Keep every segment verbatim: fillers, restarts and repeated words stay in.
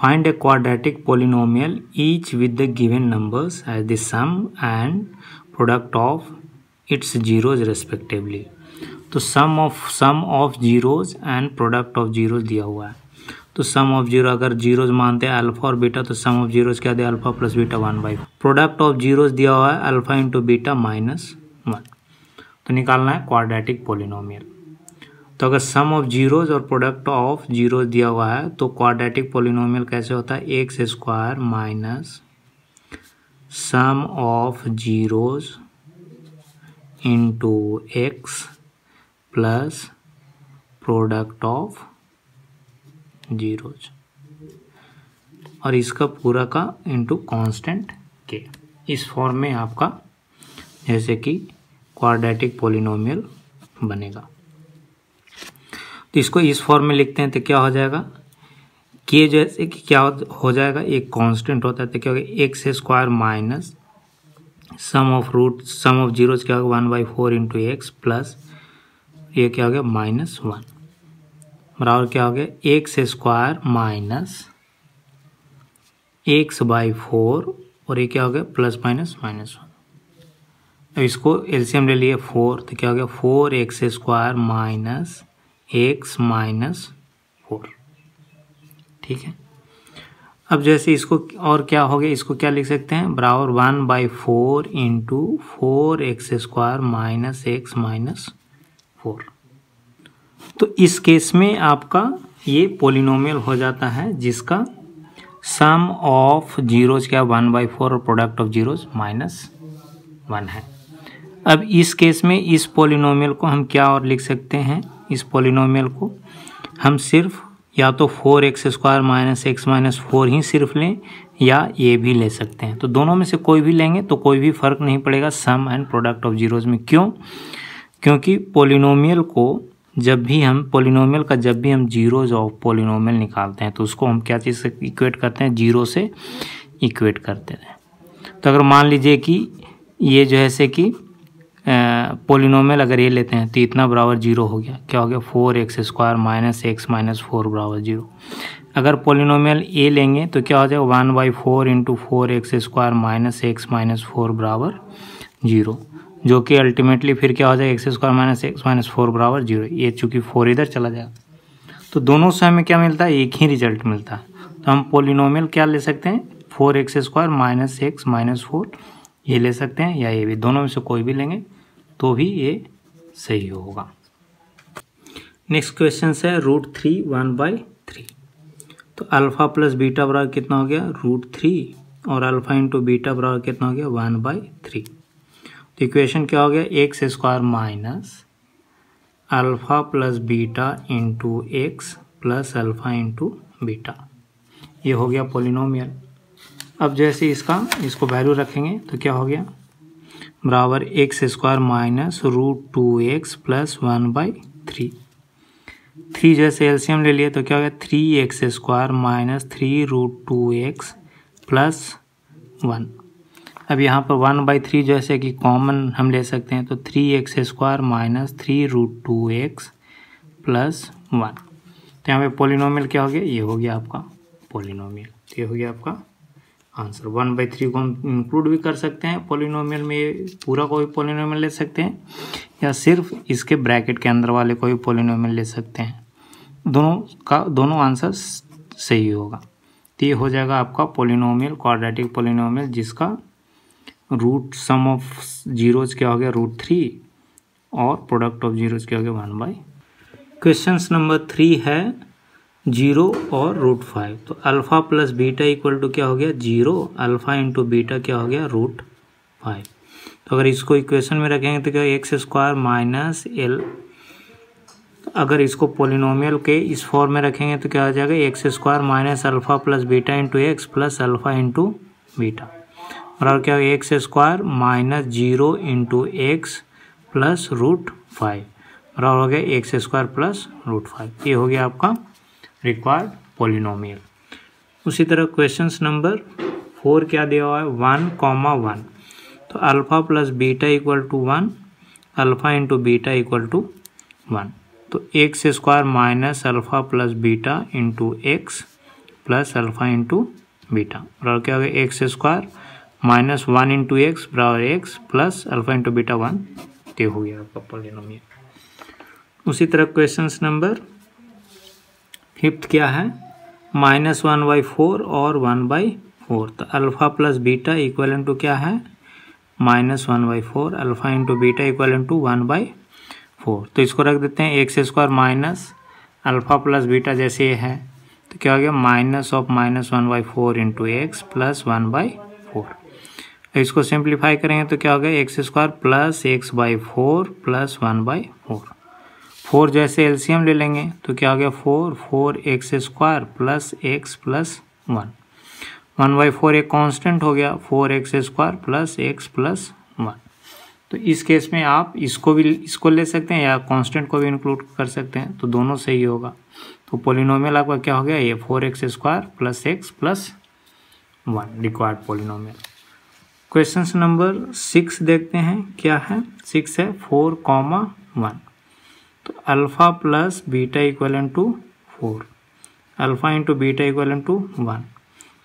Find a quadratic polynomial each with the given numbers as the sum and product of its zeros respectively. तो sum of sum of zeros and product of zeros दिया हुआ है. तो sum of zero अगर zeros मानते हैं alpha और beta तो sum of zeros क्या दिया alpha plus beta one by. Product of zeros दिया हुआ है alpha into beta minus one. तो निकालना है क्वाड्रेटिक पॉलिनोमियल. तो अगर सम ऑफ जीरोज और प्रोडक्ट ऑफ जीरोज दिया हुआ है तो क्वाड्रेटिक पॉलिनोमियल कैसे होता है, x square minus sum of zeros into x plus product of zeros और इसका पूरा का इंटू कांस्टेंट के. इस फॉर्म में आपका जैसे कि क्वाड्रेटिक पॉलिनोमियल बनेगा. तो इसको इस फॉर्म में लिखते हैं तो क्या हो जाएगा, के जैसे कि क्या हो जाएगा एक कांस्टेंट होता है तो क्या होगा x square minus sum of root sum of zeros क्या होगा one by four into x plus ये क्या हो गया माइनस वन बराबर क्या हो गया x square minus x by four और ये क्या हो गया प्लस माइनस माइनस वन. अब इसको एलसीएम ले लिए फोर तो क्या हो गया four x square minus x minus four. ठीक है, अब जैसे इसको और क्या हो गया इसको क्या लिख सकते हैं बराबर one by four into four x square minus x minus four. तो इस केस में आपका ये पॉलिनोमियल हो जाता है जिसका सम ऑफ जीरोज क्या वन बाई फोर और product of zeros minus one है. अब इस केस में इस पॉलिनोमियल को हम क्या और लिख सकते हैं, इस पॉलिनोमियल को हम सिर्फ या तो four x square minus x minus four ही सिर्फ लें या ये भी ले सकते हैं. तो दोनों में से कोई भी लेंगे तो कोई भी फर्क नहीं पड़ेगा sum and product of zeros में. क्यों, क्योंकि पॉलिनोमियल को जब भी हम पॉलिनोमियल का जब भी हम जीरोज ऑफ पॉलिनोमियल निकालते हैं तो उसको हम क्या चीज़ से इक्वेट करते हैं, जीरो से इक्वेट करते हैं. तो अगर मान लीजिए कि ये जो है कि पॉलिनोमियल अगर ये लेते हैं तो इतना बराबर जीरो हो गया, क्या हो गया four x square minus x minus four बराबर जीरो. अगर पॉलिनोमियल ए लेंगे तो क्या हो जाएगा one by four into four x square minus x minus four बराबर जीरो, जो कि अल्टीमेटली फिर क्या हो जाएगा x square minus x minus four बराबर जीरो. ये चूँकि फोर इधर चला जाएगा तो दोनों से हमें क्या मिलता है, एक ही रिजल्ट मिलता है. तो हम पॉलिनोमियल क्या ले सकते हैं, four x square minus x minus four ये ले सकते हैं या ये भी, दोनों में से कोई भी लेंगे तो भी ये सही होगा. नेक्स्ट क्वेश्चन है root three one by three. तो अल्फ़ा प्लस बीटा बराबर कितना हो गया रूट थ्री और अल्फ़ा इंटू बीटा बराबर कितना हो गया वन बाई थ्री. तो इक्वेशन क्या हो गया x square minus alpha plus beta into x plus alpha into beta, ये हो गया पॉलिनोमियल. अब जैसे इसका इसको वैल्यू रखेंगे तो क्या हो गया बराबर x square minus root two x plus one by three. Three जैसे एलसीएम ले लिए तो क्या हो गया three x square minus three root two x plus one. अब यहाँ पर वन बाई थ्री जैसे कि कॉमन हम ले सकते हैं तो three x square minus three root two x plus one. तो यहाँ पे पॉलिनोमियल क्या हो गया, ये हो गया आपका पॉलिनोमियल, ये हो गया आपका आंसर. वन बाई थ्री को हम इंक्लूड भी कर सकते हैं पॉलिनोमियल में, पूरा कोई पॉलिनोमियल ले सकते हैं या सिर्फ इसके ब्रैकेट के अंदर वाले कोई पॉलिनोमियल ले सकते हैं, दोनों का दोनों आंसर सही होगा. तो ये हो जाएगा आपका पॉलिनोमियल क्वाड्रेटिक पॉलिनोमियल जिसका रूट सम ऑफ जीरोज क्या हो गया रूट थ्री और प्रोडक्ट ऑफ जीरोज क्या हो गया one by. Question number three है जीरो और रूट फाइव. तो alpha plus beta equal to क्या हो गया जीरो, अल्फ़ा इंटू बीटा क्या हो गया रूट फाइव. तो अगर इसको इक्वेशन में रखेंगे तो क्या एक्स स्क्वायर माइनस एल, अगर इसको पॉलिनोमियल के इस फॉर्म में रखेंगे तो क्या हो जाएगा x square minus alpha plus beta into x plus alpha into beta बराबर क्या हो गया x square minus zero into x plus root five बराबर हो गया x square plus root five. ये हो गया आपका रिक्वायर्ड पॉलिनोमियल. उसी तरह क्वेश्चंस नंबर फोर क्या दिया हुआ है वन कॉमा वन. तो alpha plus beta equal to one, alpha into beta equal to one. तो x square minus alpha plus beta into x plus alpha into beta बराबर क्या हो गया x square minus one into x बराबर x plus alpha into beta one ये हो गया आपका पॉलिनोमियल। उसी तरह क्वेश्चन नंबर फिफ्थ क्या है माइनस वन बाई फोर और वन बाई फोर तो alpha plus beta equal into क्या है minus one by four alpha into beta equal into one by four तो इसको रख देते हैं x square minus alpha plus beta जैसे ये है तो क्या हो गया minus of minus one by four into x plus one by four. इसको सिंप्लीफाई करेंगे तो क्या हो गया x square plus x by four plus one by four four जैसे एलसीएम ले लेंगे तो क्या हो गया four four x square plus x plus one one by four एक कॉन्स्टेंट हो गया four x square plus x plus one. तो इस केस में आप इसको भी इसको ले सकते हैं या कांस्टेंट को भी इंक्लूड कर सकते हैं तो दोनों सही होगा। तो पॉलिनोमियल आपका क्या हो गया ये four x square plus x plus one required polynomial. Question number six देखते हैं क्या है सिक्स है फोर कॉमा वन तो alpha plus beta equal to four alpha into beta equal to one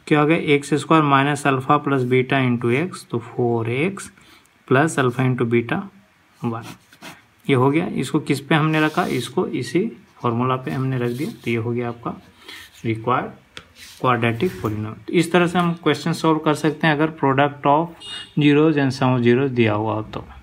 क्या हो गया x square minus alpha plus beta into x तो four x plus alpha into beta one ये हो गया। इसको किस पे हमने रखा इसको इसी फॉर्मूला पे हमने रख दिया तो ये हो गया आपका रिक्वायर्ड क्वाड्रेटिक पॉलिनोमियल। इस तरह से हम क्वेश्चन सॉल्व कर सकते हैं अगर product of zeros and sum of zeros दिया हुआ हो तो।